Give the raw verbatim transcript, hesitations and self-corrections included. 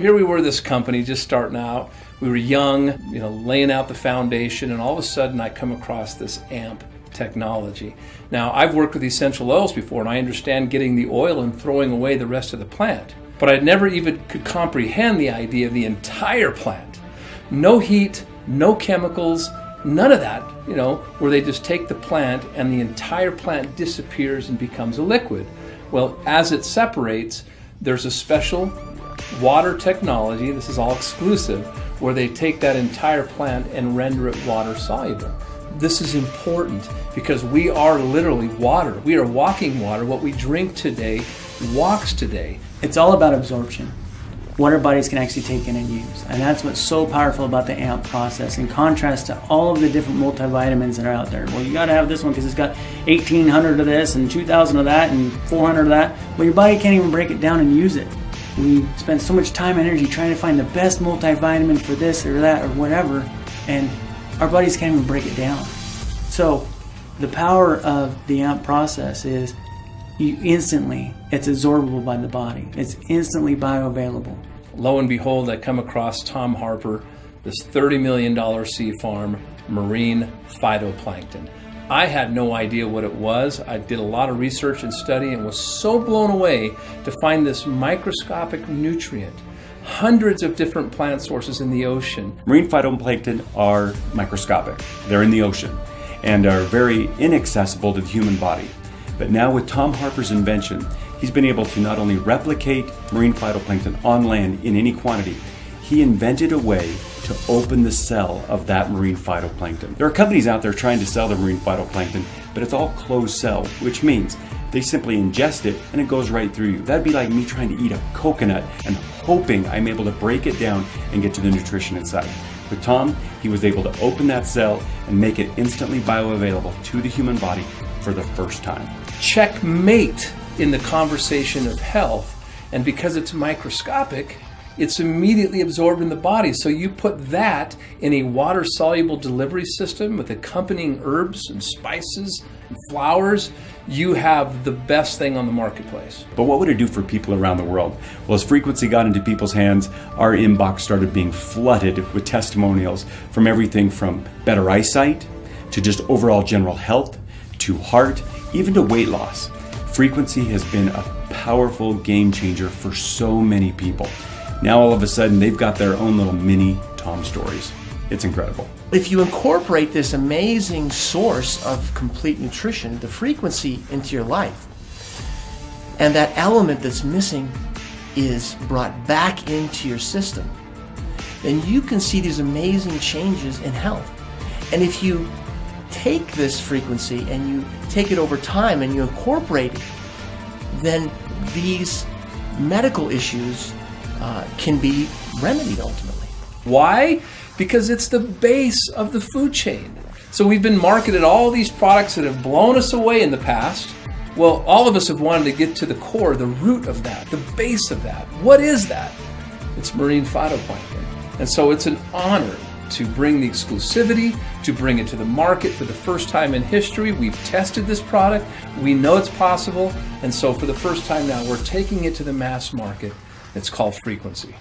here we were, this company just starting out. We were young, you know, laying out the foundation, and all of a sudden I come across this A M P technology. Now, I've worked with essential oils before, and I understand getting the oil and throwing away the rest of the plant. But I never even could comprehend the idea of the entire plant. No heat, no chemicals, none of that, you know, where they just take the plant and the entire plant disappears and becomes a liquid. Well, as it separates, there's a special water technology, this is all exclusive, where they take that entire plant and render it water soluble. This is important because we are literally water. We are walking water. What we drink today walks today. It's all about absorption, what our bodies can actually take in and use. And that's what's so powerful about the A M P process, in contrast to all of the different multivitamins that are out there. Well, you gotta have this one because it's got eighteen hundred of this and two thousand of that and four hundred of that. Well, your body can't even break it down and use it. We spend so much time and energy trying to find the best multivitamin for this or that or whatever, and our bodies can't even break it down. So the power of the A M P process is you instantly, it's absorbable by the body. It's instantly bioavailable. Lo and behold, I come across Tom Harper, this thirty million dollar sea farm, marine phytoplankton. I had no idea what it was. I did a lot of research and study and was so blown away to find this microscopic nutrient. Hundreds of different plant sources in the ocean. Marine phytoplankton are microscopic. They're in the ocean and are very inaccessible to the human body. But now with Tom Harper's invention, he's been able to not only replicate marine phytoplankton on land in any quantity, he invented a way to open the cell of that marine phytoplankton. There are companies out there trying to sell the marine phytoplankton, but it's all closed cell, which means they simply ingest it and it goes right through you. That'd be like me trying to eat a coconut and hoping I'm able to break it down and get to the nutrition inside. With Tom, he was able to open that cell and make it instantly bioavailable to the human body for the first time. Checkmate in the conversation of health, and because it's microscopic, it's immediately absorbed in the body. So you put that in a water-soluble delivery system with accompanying herbs and spices and flowers, you have the best thing on the marketplace. But what would it do for people around the world? Well, as FrequenSea got into people's hands, our inbox started being flooded with testimonials from everything from better eyesight to just overall general health to heart, even to weight loss. FrequenSea has been a powerful game changer for so many people. Now all of a sudden they've got their own little mini Tom stories. It's incredible. If you incorporate this amazing source of complete nutrition, the frequency, into your life, and that element that's missing is brought back into your system, then you can see these amazing changes in health. And if you take this frequency and you take it over time and you incorporate it, then these medical issues Uh, can be remedied ultimately. Why? Because it's the base of the food chain. So we've been marketed all these products that have blown us away in the past. Well, all of us have wanted to get to the core, the root of that, the base of that. What is that? It's marine phytoplankton. And so it's an honor to bring the exclusivity, to bring it to the market for the first time in history. We've tested this product. We know it's possible. And so for the first time now, we're taking it to the mass market. It's called FrequenSea.